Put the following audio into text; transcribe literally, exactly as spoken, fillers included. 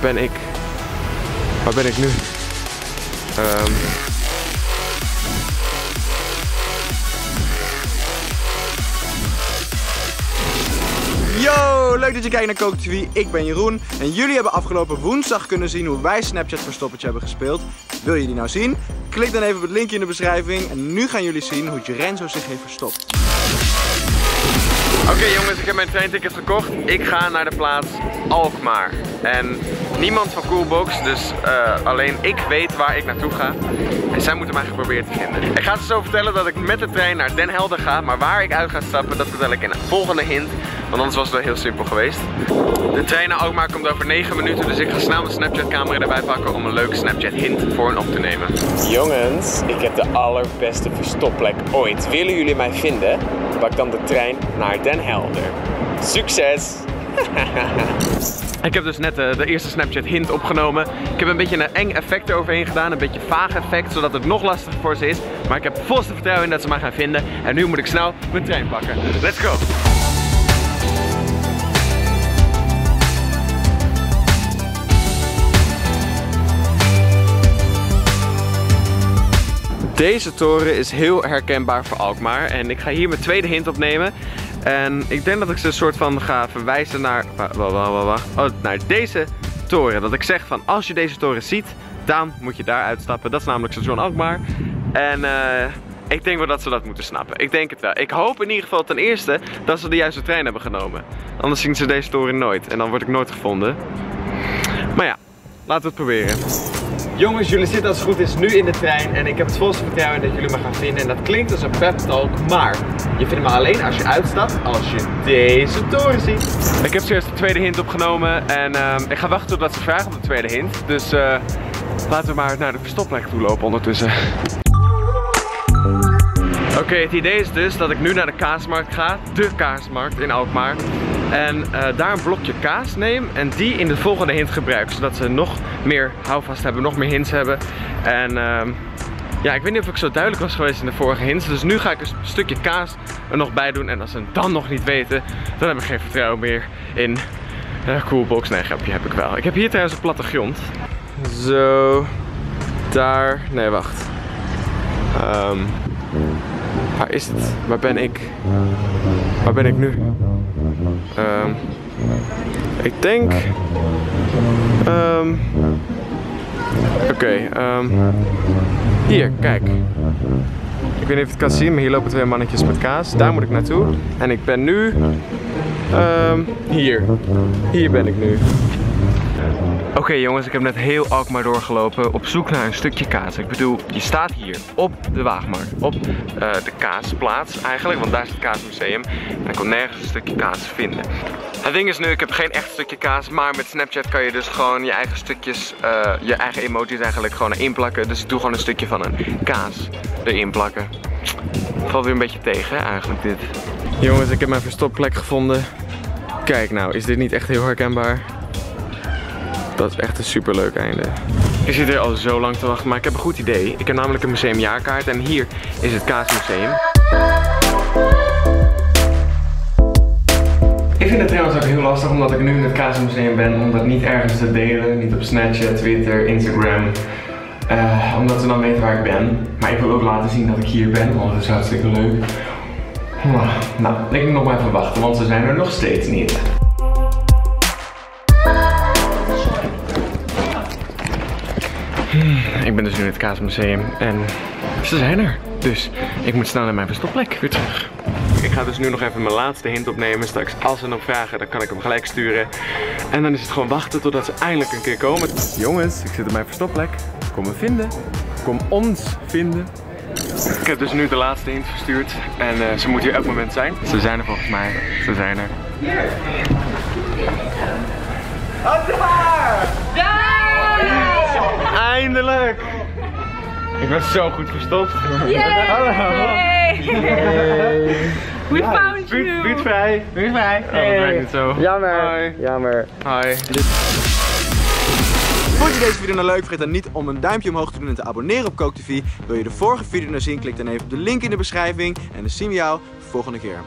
Waar ben ik? Waar ben ik nu? Um... Yo, leuk dat je kijkt naar CokeTV. Ik ben Jeroen en jullie hebben afgelopen woensdag kunnen zien hoe wij Snapchat verstoppertje hebben gespeeld. Wil je die nou zien? Klik dan even op het linkje in de beschrijving en nu gaan jullie zien hoe Gerenzo zich heeft verstopt. Oké okay, jongens, ik heb mijn treinticket gekocht. Ik ga naar de plaats Alkmaar. En niemand van Coolbox, dus uh, alleen ik weet waar ik naartoe ga. En zij moeten mij geprobeerd te vinden. Ik ga ze zo vertellen dat ik met de trein naar Den Helder ga. Maar waar ik uit ga stappen, dat vertel ik in de volgende hint. Want anders was het wel heel simpel geweest. De trein naar Alkmaar komt over negen minuten. Dus ik ga snel mijn Snapchat camera erbij pakken om een leuke Snapchat hint voor hen op te nemen. Jongens, ik heb de allerbeste verstopplek ooit. Willen jullie mij vinden? Pak dan de trein naar Den Helder. Succes! Ik heb dus net de, de eerste Snapchat hint opgenomen. Ik heb een beetje een eng effect eroverheen gedaan. Een beetje vaag effect, zodat het nog lastiger voor ze is. Maar ik heb volste vertrouwen in dat ze mij gaan vinden. En nu moet ik snel mijn trein pakken. Let's go! Deze toren is heel herkenbaar voor Alkmaar en ik ga hier mijn tweede hint opnemen. En ik denk dat ik ze een soort van ga verwijzen naar... Wacht, wacht, wacht. Oh, naar deze toren. Dat ik zeg van als je deze toren ziet, dan moet je daar uitstappen. Dat is namelijk station Alkmaar. En uh, ik denk wel dat ze dat moeten snappen. Ik denk het wel. Ik hoop in ieder geval ten eerste dat ze de juiste trein hebben genomen. Anders zien ze deze toren nooit en dan word ik nooit gevonden. Maar ja, laten we het proberen. Jongens, jullie zitten als het goed is nu in de trein en ik heb het volste vertrouwen dat jullie me gaan vinden. En dat klinkt als een pep talk, maar je vindt me alleen als je uitstapt, als je deze toren ziet. Ik heb zojuist de tweede hint opgenomen en uh, ik ga wachten totdat ze vragen op de tweede hint. Dus uh, laten we maar naar de verstopplek toe lopen ondertussen. Oké, okay, het idee is dus dat ik nu naar de kaasmarkt ga, de kaasmarkt in Alkmaar. En uh, daar een blokje kaas neem en die in de volgende hint gebruik. Zodat ze nog meer houvast hebben, nog meer hints hebben. En uh, ja, ik weet niet of ik zo duidelijk was geweest in de vorige hints. Dus nu ga ik een stukje kaas er nog bij doen. En als ze het dan nog niet weten, dan heb ik geen vertrouwen meer in uh, Coolbox. Nee, grapje, heb ik wel. Ik heb hier trouwens een plattegrond. Zo, daar, nee wacht. Um, waar is het? Waar ben ik? Waar ben ik nu? Um, ik denk... Um, Oké, okay, um, hier, kijk. Ik weet niet of je het kan zien, maar hier lopen twee mannetjes met kaas. Daar moet ik naartoe. En ik ben nu... Um, hier. Hier ben ik nu. Oké okay, jongens, ik heb net heel Alkmaar doorgelopen op zoek naar een stukje kaas. Ik bedoel, je staat hier op de Waagmarkt, op uh, de kaasplaats eigenlijk, want daar is het kaasmuseum. En ik kon nergens een stukje kaas vinden. Het ding is nu, ik heb geen echt stukje kaas, maar met Snapchat kan je dus gewoon je eigen stukjes, uh, je eigen emojis eigenlijk gewoon erin plakken. Dus ik doe gewoon een stukje van een kaas erin plakken. Valt weer een beetje tegen hè, eigenlijk dit. Jongens, ik heb mijn verstopplek gevonden. Kijk nou, is dit niet echt heel herkenbaar? Dat is echt een super leuk einde. Ik zit hier al zo lang te wachten, maar ik heb een goed idee. Ik heb namelijk een museumjaarkaart en hier is het kaasmuseum. Ik vind het trouwens ook heel lastig omdat ik nu in het kaasmuseum ben. Om dat niet ergens te delen, niet op Snapchat, Twitter, Instagram. Uh, omdat ze dan weten waar ik ben. Maar ik wil ook laten zien dat ik hier ben, want dat is hartstikke leuk. Nou, ik moet nog maar even wachten, want ze zijn er nog steeds niet. Ik ben dus nu in het kaasmuseum en ze zijn er. Dus ik moet snel naar mijn verstopplek weer terug. Ik ga dus nu nog even mijn laatste hint opnemen. Straks als ze nog vragen, dan kan ik hem gelijk sturen. En dan is het gewoon wachten totdat ze eindelijk een keer komen. Jongens, ik zit op mijn verstopplek. Kom me vinden. Kom ons vinden. Ik heb dus nu de laatste hint verstuurd. En uh, ze moet hier elk moment zijn. Ze zijn er volgens mij. Ze zijn er. Hier. Op de bar! Daar! Eindelijk! Ik was zo goed verstopt. Yay! Hallo! Yay. We ja, found buurt, you! Buurt vrij! Buurt vrij! Oh, dat werkt niet zo. Jammer! Hi. Jammer! Hi! Vond je deze video nou leuk? Vergeet dan niet om een duimpje omhoog te doen en te abonneren op CokeTV. Wil je de vorige video nou zien? Klik dan even op de link in de beschrijving. En dan zien we jou de volgende keer.